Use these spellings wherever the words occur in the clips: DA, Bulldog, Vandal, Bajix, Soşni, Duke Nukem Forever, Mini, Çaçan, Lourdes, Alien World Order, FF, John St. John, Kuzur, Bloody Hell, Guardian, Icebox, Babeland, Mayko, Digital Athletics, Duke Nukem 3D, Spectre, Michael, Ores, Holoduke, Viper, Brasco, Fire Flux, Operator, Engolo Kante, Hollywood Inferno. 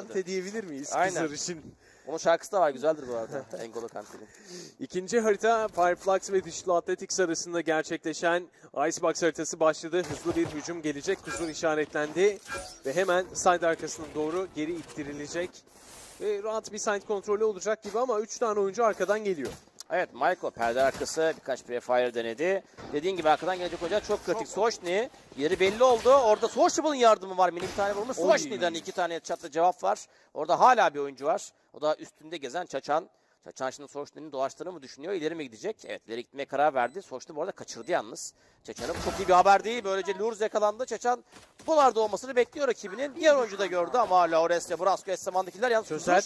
Kante diyebilir miyiz? Aynen. Kuzur için. Onun şarkısı da var, güzeldir bu arada. Engolo Kante'nin. İkinci harita Fire Flux ve Digital Athletics arasında gerçekleşen Icebox haritası başladı. Hızlı bir hücum gelecek. Kuzur işaretlendi ve hemen side arkasına doğru geri ittirilecek. Ve rahat bir side kontrolü olacak gibi ama 3 tane oyuncu arkadan geliyor. Evet, Michael perde arkası birkaç prefire denedi. Dediğin gibi arkadan gelecek hoca çok kritik. Soşni yeri belli oldu. Orada Sociable'ın yardımı var. Mini bir tane vurmuş. Soşni'den 2 tane çatlı cevap var. Orada hala bir oyuncu var. O da üstünde gezen Çaçan. Çaçan şimdi Soşni'nin dolaştığını mı düşünüyor? İleri mi gidecek? Evet, ileri gitmeye karar verdi. Soşni bu arada kaçırdı yalnız. Çaçan'ın çok iyi bir haber değil. Böylece Lourdes yakalandı. Çaçan buralarda olmasını bekliyor rakibinin. Diğer oyuncu da gördü ama Ores ile Brasco eş zamandakiler yalnız çözer.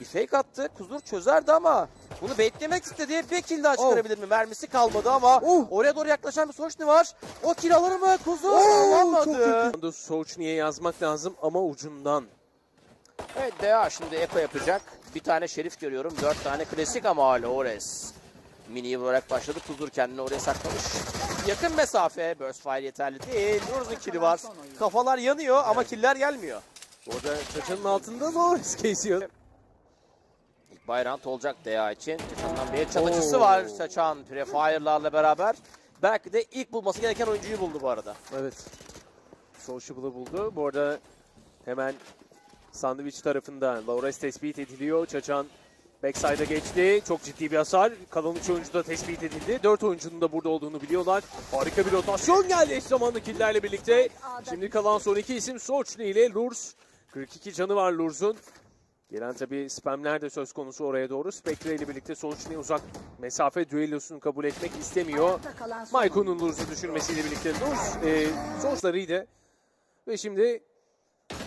Bir fake attı. Kuzur çözerdi ama bunu beklemek istedi. Bir kill daha çıkarabilir mi? Mermisi kalmadı ama oraya doğru yaklaşan bir Soşni var. O kill alır mı? Kuzur alamadı. Soşni'ye yazmak lazım ama ucundan. Evet, DA şimdi eko yapacak. Bir tane şerif görüyorum. 4 tane klasik ama hala Ores. Mini'yi vurarak başladı. Kuzur kendini oraya saklamış. Yakın mesafe. Burst fire yeterli değil. Lourdes'un kill'i var. Kafalar yanıyor ama killer gelmiyor. Orada Çaçan'ın altında mı Ores kesiyor? Bayrant olacak DA için. Çaçan'dan bir çalıcısı var. Çaçan prefire'larla beraber. Belki de ilk bulması gereken oyuncuyu buldu bu arada. Evet. Sociable'ı buldu. Bu arada hemen sandviç tarafından Lourdes tespit ediliyor. Çaçan backside'a geçti. Çok ciddi bir hasar. Kalan 3 oyuncu da tespit edildi. 4 oyuncunun da burada olduğunu biliyorlar. Harika bir rotasyon geldi eş zamanlı killerle birlikte. Şimdi kalan son 2 isim Soşni ile Lourdes. 42 canı var Lourdes'un. Gelen tabi spamler de söz konusu oraya doğru. Spectre ile birlikte Soşni'ye uzak mesafe düellosunu kabul etmek istemiyor. Mayko'nun Lourdes'u düşürmesiyle birlikte Lourdes sonuçlarıydı. Ve şimdi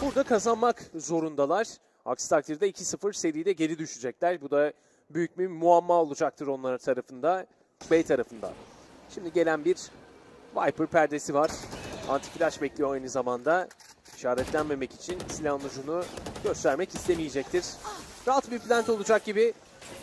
burada kazanmak zorundalar. Aksi takdirde 2-0 seride geri düşecekler. Bu da büyük bir muamma olacaktır onların tarafında. Bey tarafında. Şimdi gelen bir Viper perdesi var. Anti-flash bekliyor aynı zamanda. İşaretlenmemek için silahın ucunu göstermek istemeyecektir. Rahat bir plant olacak gibi.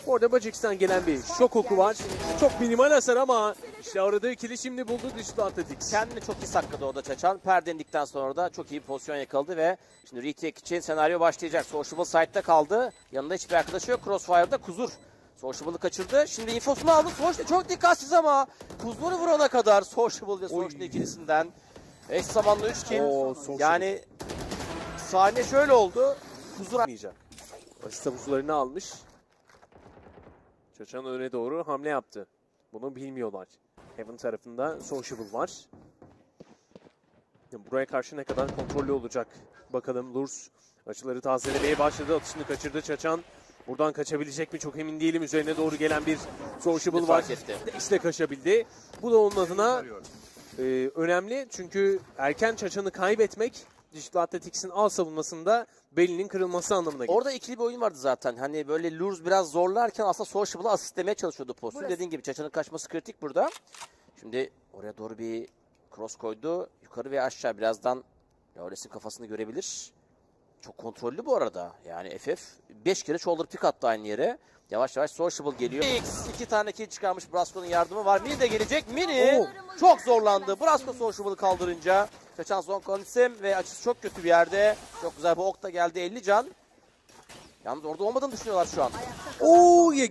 Orada Bajix'ten gelen bir şok oku var. Çok minimal hasar ama işte aradığı kili şimdi buldu Digital Athletics. Kendini çok iyi sakladı orada Çaçan. Perdendikten sonra da çok iyi bir pozisyon yakaladı ve şimdi retake için senaryo başlayacak. Sociable side'da kaldı. Yanında hiçbir arkadaşı yok. Crossfire'da Kuzur. Sociable'ı kaçırdı. Şimdi infosunu aldı. Soşni çok dikkatsiz ama Kuzur'u vurana kadar Sociable ve Soşni ikilisinden eş zamanlı 3 kill. Yani sahne şöyle oldu. Kuzur almayacak. Asist avuçlarını almış. Çaçan öne doğru hamle yaptı. Bunu bilmiyorlar. Heaven tarafında Sociable var. Buraya karşı ne kadar kontrollü olacak? Bakalım Lourdes açıları tazelemeye başladı. Atışını kaçırdı Çaçan. Buradan kaçabilecek mi? Çok emin değilim. Üzerine doğru gelen bir Sociable var. İşte kaçabildi. Bu da onun adına önemli. Çünkü erken Çaçan'ı kaybetmek Digital Athletics'in al savunmasında belinin kırılması anlamına geliyor. Orada ikili bir oyun vardı zaten. Hani böyle Lourdes biraz zorlarken aslında Sociable'a asistlemeye çalışıyordu pozisyonu. Dediğin gibi Çaçan'ın kaçması kritik burada. Şimdi oraya doğru bir cross koydu. Yukarı ve aşağı birazdan Laures'in kafasını görebilir. Çok kontrollü bu arada. Yani FF 5 kere shoulder pick attı aynı yere. Yavaş yavaş Sociable geliyor. X 2 tane kill çıkarmış. Brasco'nun yardımı var. Mini de gelecek. Mini çok zorlandı. Brasco Sociable'ı kaldırınca. Çaçan son konsim ve açısı çok kötü bir yerde. Çok güzel bir ok da geldi. 50 can. Yalnız orada olmadığını düşünüyorlar şu an.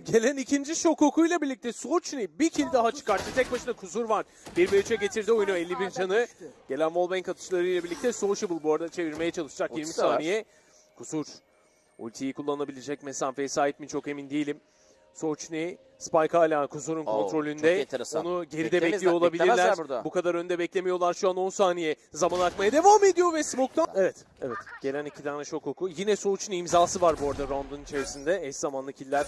Gelen ikinci şok okuyla birlikte Soşni bir kill daha çıkarttı. Tek başına Kuzur var. 1-3'e getirdi oyunu. 51 canı. Gelen wallbang atışlarıyla birlikte Sociable bu arada çevirmeye çalışacak. 20 saniye. Kuzur ultiyi kullanabilecek mesafeye sahip mi çok emin değilim. Soşni, Spike hala Kuzur'un kontrolünde. Onu geride bekliyor olabilirler. Bu kadar önde beklemiyorlar. Şu an 10 saniye zaman akmaya devam ediyor ve smoke'dan. Evet. Gelen 2 tane şok oku. Yine Soşni imzası var bu arada round'un içerisinde. Eş zamanlı killer.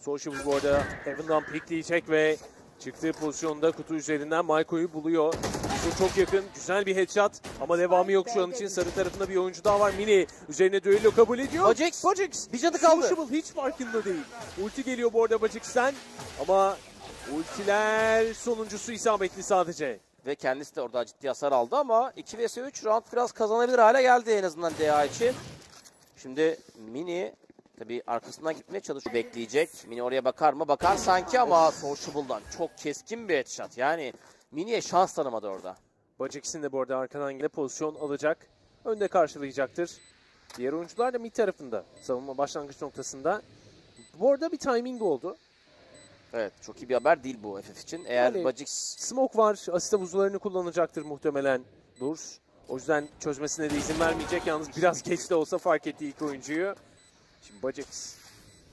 Soşni bu arada Heaven'dan pickleyecek ve çıktığı pozisyonda kutu üzerinden Mayko'yu buluyor. Çok yakın. Güzel bir headshot. Ama devamı yok şu an için. Sarı tarafında bir oyuncu daha var. Mini üzerine düello kabul ediyor. Bajix. Bir canı kaldı. Sociable hiç farkında değil. Ulti geliyor bu arada Bajix'ten. Ama ultiler sonuncusu isabetli sadece. Ve kendisi de orada ciddi hasar aldı ama 2 vs 3 round biraz kazanabilir hale geldi en azından DA için. Şimdi Mini tabii arkasından gitmeye çalışıyor. Bekleyecek. Mini oraya bakar mı? Bakar sanki ama Sociable'dan çok keskin bir headshot. Yani Mini'ye şans tanımadı orada. Bajix'in de bu arada arkadan gelen pozisyon alacak. Önde karşılayacaktır. Diğer oyuncular da mid tarafında. Savunma başlangıç noktasında. Bu arada bir timing oldu. Evet, çok iyi bir haber değil bu FF için. Eğer yani, Bajix... Smoke var, asist havuzlarını kullanacaktır muhtemelen Lourdes. O yüzden çözmesine de izin vermeyecek. Yalnız biraz geç de olsa fark etti ilk oyuncuyu. Şimdi Bajix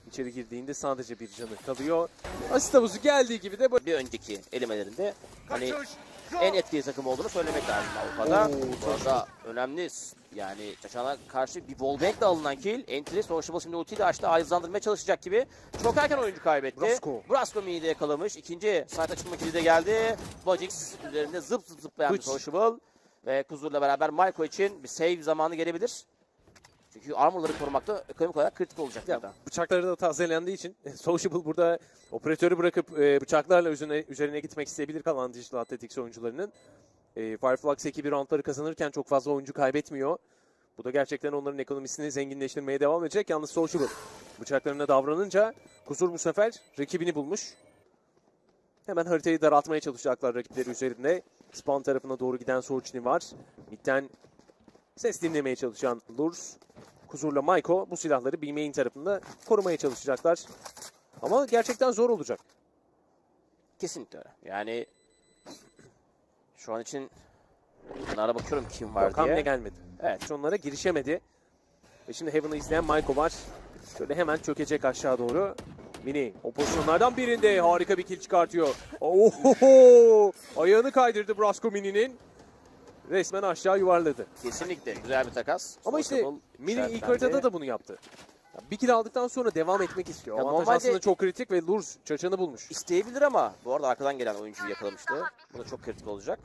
içeri girdiğinde sadece bir canı kalıyor. Asist havuzu geldiği gibi de... Bir önceki elemelerinde hani en etkili takım olduğunu söylemek lazım Avrupa'da. Bu arada önemli yani Çaçan'a karşı bir wallbang ile alınan kill. Entry, Sociable şimdi ultiyi de açtı. Hızlandırmaya çalışacak gibi. Çok erken oyuncu kaybetti. Brasco Mini'de yakalamış. İkinci site açılma killi de geldi. Bajix üzerinde zıp zıp zıplayan Sociable. Ve Kuzur'la beraber Mayko için bir save zamanı gelebilir. Çünkü armorları korumakta ekonomik olarak kritik olacak. Ya, bıçakları da tazelendiği için Sociable burada operatörü bırakıp bıçaklarla üzerine gitmek isteyebilir kalan Digital Athletics oyuncularının. Fire Flux ekibi roundları kazanırken çok fazla oyuncu kaybetmiyor. Bu da gerçekten onların ekonomisini zenginleştirmeye devam edecek. Yalnız Sociable bıçaklarına davranınca Kuzur bu sefer rakibini bulmuş. Hemen haritayı daraltmaya çalışacaklar rakipleri üzerinde. Spawn tarafına doğru giden Soşni var. Mid'den ses dinlemeye çalışan Lourdes. Kuzur'la Mayko bu silahları B-Main tarafında korumaya çalışacaklar. Ama gerçekten zor olacak. Kesinlikle öyle. Yani şu an için onlara bakıyorum kim var diye. Hamle gelmedi. Evet, hiç onlara girişemedi. Ve şimdi Heaven'ı izleyen Mayko var. Şöyle hemen çökecek aşağı doğru. Mini o pozisyonlardan birinde harika bir kill çıkartıyor. Ohoho! Ayağını kaydırdı Brasco Mini'nin. Resmen aşağı yuvarladı. Kesinlikle güzel bir takas. Ama işte Mini ilk haritada da bunu yaptı. Bir kill aldıktan sonra devam etmek istiyor. Avantaj aslında çok kritik ve Lourdes Çaçan'ı bulmuş. İsteyebilir ama bu arada arkadan gelen oyuncuyu yakalamıştı. Bu da çok kritik olacak.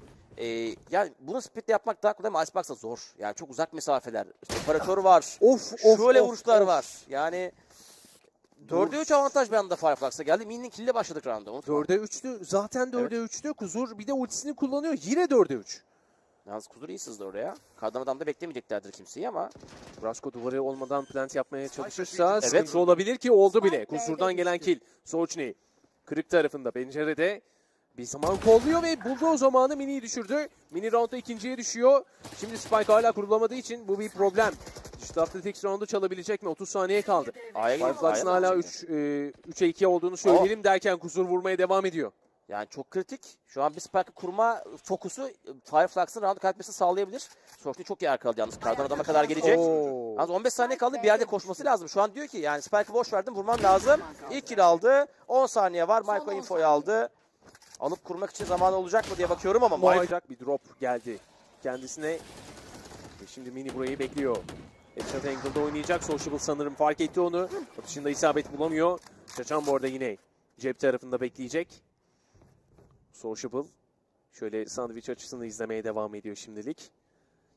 Yani bunu Spectre yapmak daha kolay ama Icebox'da zor. Yani çok uzak mesafeler. Operatör var. Şöyle vuruşlar var. Yani... 4'e 3 avantaj bir anda Fire Flux'a geldi. Mini'nin kill'le başladık round'a. 4'e 3'tü. Zaten 4'e 3'tü. Kuzur bir de ultisini kullanıyor. Yine 4'e 3. Yalnız Kuzur iyi sızdı oraya. Kardan adam da beklemeyeceklerdir kimseyi ama. Brasco duvarı olmadan plant yapmaya çalışırsa sıkıntı olabilir ki oldu bile. Kuzur'dan gelen kill. Sochni kırık tarafında pencerede bir zaman kolluyor ve buldu o zamanı. Mini'yi düşürdü. Mini round'da ikinciye düşüyor. Şimdi Spike hala kurulamadığı için bu bir problem. Digital Athletics round'u çalabilecek mi? 30 saniye kaldı. Fire Flux'ın hala 3'e 2 olduğunu söyleyelim derken Kuzur vurmaya devam ediyor. Yani çok kritik. Şu an bir Spike'ı kurma fokusu Fire Flux'ın round'u kaybetmesini sağlayabilir. Soşni çok iyi arkaladı yalnız. Kardan adama kadar gelecek. Yalnız 15 saniye kaldı. Bir yerde koşması lazım. Şu an diyor ki yani Spike'ı boş verdim. Vurman lazım. İlk kill aldı. 10 saniye var. Michael info'yu aldı. Alıp kurmak için zamanı olacak mı diye bakıyorum ama bir drop geldi kendisine. Şimdi Mini burayı bekliyor. Headshot angle'da oynayacak. Sociable sanırım fark etti onu. Atışında isabet bulamıyor. Çaçan bu arada yine cep tarafında bekleyecek. Sociable şöyle sandviç açısını izlemeye devam ediyor şimdilik.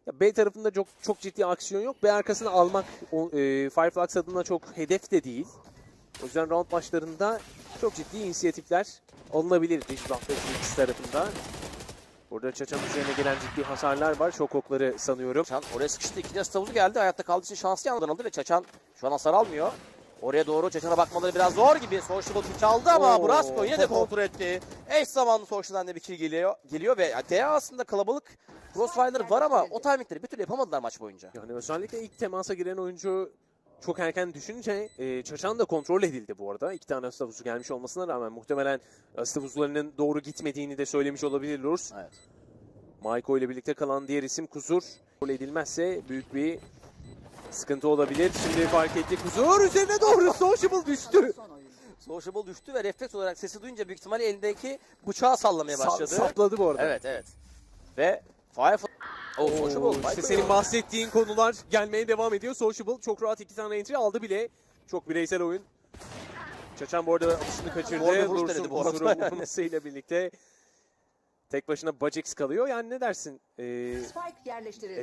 Ya B tarafında çok ciddi aksiyon yok. B arkasını almak Fire Flux adına çok hedef de değil. O yüzden round başlarında çok ciddi inisiyatifler alınabilir Digital Athletics tarafında. Burada Çaçan üzerine gelen ciddi hasarlar var. Şok okları sanıyorum. Çaçan oraya sıkıştı. İkinci hastavuzu geldi. Hayatta kaldığı için şanslı yandan aldı ve Çaçan şu an hasar almıyor. Oraya doğru Çaçan'a bakmaları biraz zor gibi. Soşlu botu çaldı ama Brasco yine de kontrol etti. Eş zamanlı Soşlu'dan da bir kill geliyor ve DA aslında kalabalık crossfire var ama o timingleri bir türlü yapamadılar maç boyunca. Yani özellikle ilk temasa giren oyuncu çok erken düşünce Çaçan da kontrol edildi bu arada. İki tane hastavuzu gelmiş olmasına rağmen muhtemelen hastavuzlarının doğru gitmediğini de söylemiş olabilir Lourdes. Evet. Mayko ile birlikte kalan diğer isim Kuzur. Kontrol edilmezse büyük bir sıkıntı olabilir. Şimdi fark etti Kuzur. Üzerine doğru Sociable düştü. Sociable düştü ve refleks olarak sesi duyunca büyük ihtimalle elindeki bıçağı sallamaya başladı. Sapladı bu arada. Evet evet. Ve Firefly... İşte senin bahsettiğin konular gelmeye devam ediyor. Sociable çok rahat iki tane entry aldı bile. Çok bireysel oyun. Çaçan bu arada atışını kaçırdı. Lourdes'un Kuzur'un vurmasıyla birlikte tek başına Bajix kalıyor. Yani ne dersin?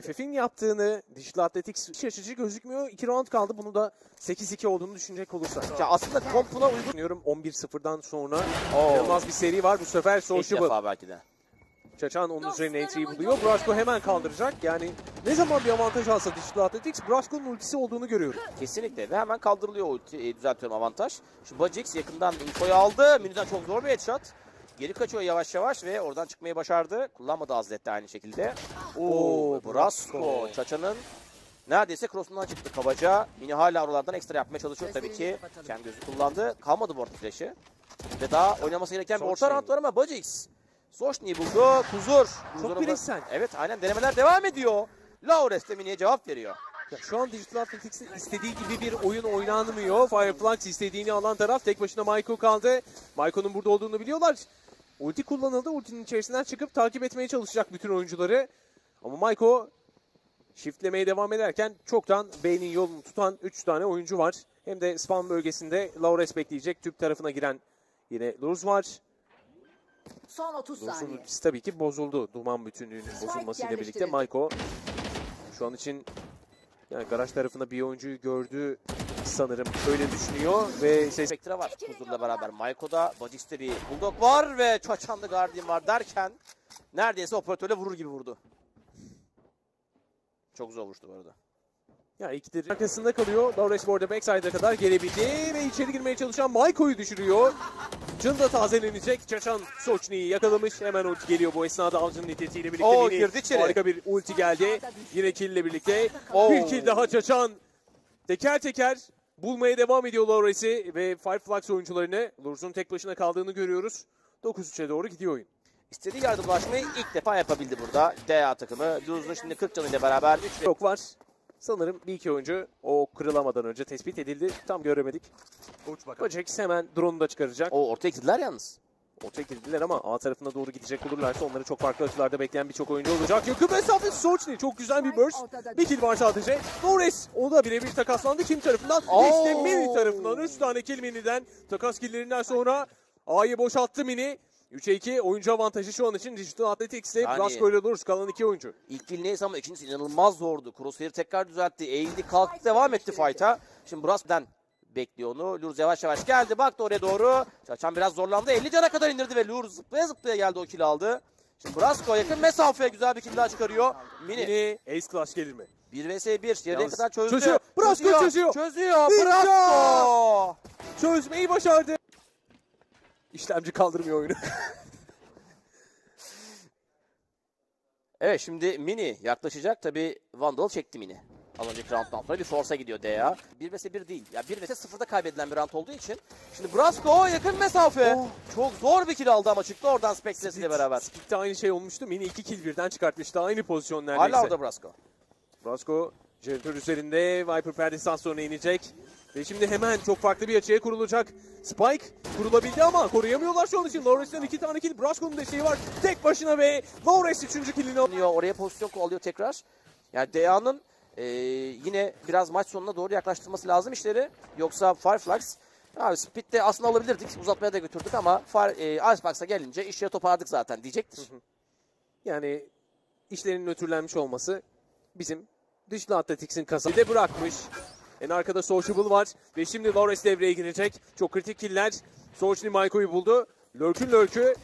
FF'in yaptığını Digital Athletics şaşırtıcı gözükmüyor. 2 round kaldı. Bunu da 8-2 olduğunu düşünecek olursak. Ya aslında kompuna uygun. 11-0'dan sonra inanılmaz bir seri var. Bu sefer Sociable. İlk defa belki de. Çaçan onun üzerine entry'yi buluyor. Brasco hemen kaldıracak. Yani ne zaman bir avantaj alsa Digital Athletics, Brasco'nun ultisi olduğunu görüyorum. Kesinlikle ve hemen kaldırılıyor ulti. Düzeltiyorum avantaj. Şu Bajix yakından infoyu aldı. Mini'den çok zor bir headshot. Geri kaçıyor yavaş yavaş ve oradan çıkmayı başardı. Kullanmadı Hazret'te aynı şekilde. Brasco Çaçan'ın Neredeyse cross'undan çıktı kabaca. Mini hala oralardan ekstra yapmaya çalışıyor tabii ki. Kendi gözü kullandı. Kalmadı bu orta flash'ı. Ve daha oynaması gereken bir orta round var ama Bajix. Soşni'yi buldu. Kuzur. Çok bireysel. Evet aynen, denemeler devam ediyor. Lourdes de Mini'ye cevap veriyor. Ya şu an Digital Athletics'in istediği gibi bir oyun oynanmıyor. Fire Flux istediğini alan taraf, tek başına Mayko kaldı. Mayko'nun burada olduğunu biliyorlar. Ulti kullanıldı. Ultinin içerisinden çıkıp takip etmeye çalışacak bütün oyuncuları. Ama Mayko shiftlemeye devam ederken çoktan B'nin yolunu tutan 3 tane oyuncu var. Hem de spawn bölgesinde Lourdes bekleyecek. Tüp tarafına giren yine Lourdes var. Son 30 saniye. Lourdes'un tabii ki bozuldu. Duman bütünlüğünün bozulmasıyla birlikte Mayko şu an için yani garaj tarafında bir oyuncuyu gördü sanırım. Öyle düşünüyor ve Spectre var. Kuzur'la beraber Mayko'da, Bajix'te bir Bulldog var ve Çaçan'da Guardian var derken neredeyse operatörle vurur gibi vurdu. Çok zor vurdu bu arada. Ya ikidir arkasında kalıyor. Lourdes bu arada backside'a kadar gelebildi ve içeri girmeye çalışan Mayko'yu düşürüyor. Cın da tazelenecek. Çaçan Soçni'yi yakalamış. Hemen ulti geliyor bu esnada avcının iddetiyle birlikte. Oo, girdi içeri. Harika bir ulti geldi. Yine kill ile birlikte. Oo. Bir kill daha Çaçan. Teker teker bulmaya devam ediyor Lourdes'i ve Fire Flux oyuncularını. Lourdes'un tek başına kaldığını görüyoruz. 9-3'e doğru gidiyor oyun. İstediği yardımlaşmayı ilk defa yapabildi burada DA takımı. Lourdes'un şimdi 40 canıyla beraber 3 blok var. Sanırım bir iki oyuncu o kırılamadan önce tespit edildi. Tam göremedik. Bajix hemen drone'u da çıkaracak. O ortaya girdiler yalnız. Ortaya girdiler ama A tarafına doğru gidecek olurlarsa onları çok farklı açılarda bekleyen birçok oyuncu olacak. Yakın mesafe Sochni. Çok güzel bir burst. Bir kill var sadece. Lourdes o da birebir takaslandı. Kim tarafından? İşte Mini tarafından. 3 tane kill Mini'den. Takas killerinden sonra A'yı boşalttı Mini. 3'e 2 oyuncu avantajı şu an için Digital Athletics'te. Yani, Brasco ile Lourdes kalan 2 oyuncu. İlk kill neyse ama ikincisi inanılmaz zordu. Crosshair tekrar düzeltti. Eğildi, kalktı, devam etti fight'a. Şimdi Brasco'dan bekliyor onu. Lourdes yavaş yavaş geldi. Baktı oraya doğru. Çaçan biraz zorlandı. 50 cana kadar indirdi ve Lourdes zıplaya zıplaya geldi, o kill aldı. Şimdi Brasco yakın mesafeye güzel bir kill daha çıkarıyor. Mini. Ace Clash gelir mi? 1 vs 1. Yerine kadar çözdü. Çözüyor. Brasco çözüyor. Çözüyor. Brasco. Çözmeyi başardı. İşlemci kaldırmıyor oyunu. Evet şimdi Mini yaklaşacak. Tabi Vandal çekti Mini. Az önceki round'dan sonra bir force'a gidiyor DA. 1 vs 1 değil. Ya 1 vs 0'da kaybedilen bir round olduğu için. Şimdi Brasco yakın mesafe. Oh. Çok zor bir kill aldı ama çıktı oradan Spectre'siyle beraber. Spik'te aynı şey olmuştu. Mini 2 kill birden çıkartmıştı. Aynı pozisyon neredeyse. Hala orada Brasco. Brasco jeneratör üzerinde. Viper perdesinden sonra inecek. Ve şimdi hemen çok farklı bir açıya kurulacak. Spike kurulabildi ama koruyamıyorlar şu an için. Lourdes'ten 2 tane kill. Brasco'nun desteği var. Tek başına ve Lourdes 3. killini alıyor. Oraya pozisyon alıyor tekrar. Yani DA'nın yine biraz maç sonuna doğru yaklaştırması lazım işleri. Yoksa Fire Flux. Abi Speed'de aslında alabilirdik. Uzatmaya da götürdük ama Icebox'a gelince işleri toparladık zaten diyecektir. Yani işlerin nötrlenmiş olması bizim Digital Athletics'in kasayı da bırakmış. En arkada Sociable var ve şimdi Lourdes devreye girecek. Çok kritik killer. Sochni Mayko'yu buldu. Lurk'ün lurk'ü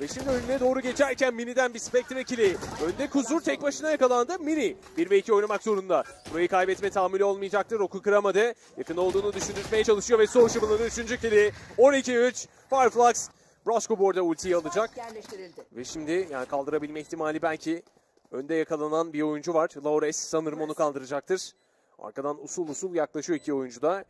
ve şimdi önüne doğru geçerken Mini'den bir Spectre kili. Önde Kuzur tek başına yakalandı. Mini 1 ve 2 oynamak zorunda. Burayı kaybetme tahammülü olmayacaktır. Roku kıramadı. Yakın olduğunu düşündürtmeye çalışıyor ve Sociable'ın 3. kili. 12-3. Fire Flux. Brasco bu arada ultiyi alacak. Ve şimdi yani kaldırabilme ihtimali belki önde yakalanan bir oyuncu var. Lourdes sanırım onu kaldıracaktır. Arkadan usul usul yaklaşıyor iki oyuncu da.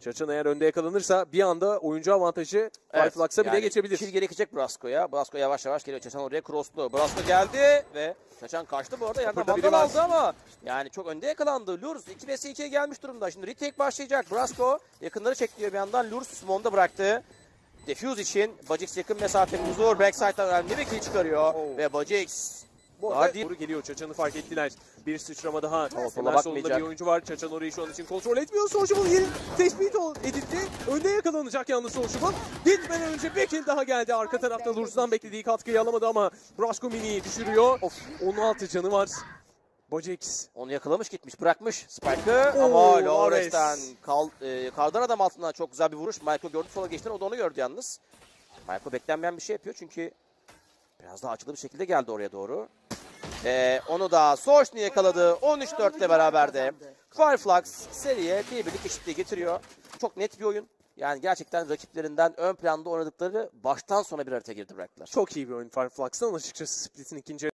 Çaçan eğer önde yakalanırsa bir anda oyuncu avantajı Fire Flux'a bile geçebilir. Kill gerekecek Brasco'ya. Brasco yavaş yavaş geliyor. Çaçan oraya crosslu. Brasco geldi ve Çaçan kaçtı bu arada. Yerden Vandal aldı ama yani çok önde yakalandı. Lourdes 2 vs 2'ye gelmiş durumda. Şimdi retake başlayacak. Brasco yakınları çekliyor bir yandan. Lourdes smoke'da bıraktı. Defuse için Bajix yakın mesafenin zor. Backside'dan önemli bir kill çıkarıyor. Oh. Ve Bajix... Doğru geliyor. Çaçan'ı fark ettiler. Bir sıçrama daha. Hemen solunda bir oyuncu var. Çaçan orayı şu an için kontrol etmiyor. Sociable yeri tespit edildi. Önde yakalanacak yalnız Sociable. Gitmeden önce bir kill daha geldi. Arka tarafta Lourdes'dan beklediği katkıyı alamadı ama Brasco Mini'yi düşürüyor. Of. 16 canı var. Bajix. Onu yakalamış gitmiş. Bırakmış Spike'ı. Ama Lourdes'ten kardan adam altından çok güzel bir vuruş. Michael gördü. Sola geçti. O da onu gördü yalnız. Michael beklenmeyen bir şey yapıyor çünkü biraz daha açılı bir şekilde geldi oraya doğru. Onu da Soşni yakaladı. 13-4 ile beraber de Fire Flux seriye birbirlik eşitliği getiriyor. Çok net bir oyun. Yani gerçekten rakiplerinden ön planda oynadıkları baştan sona bir harita girdi bıraktılar. Çok iyi bir oyun Fire Flux'tan. Açıkçası Split'in 2.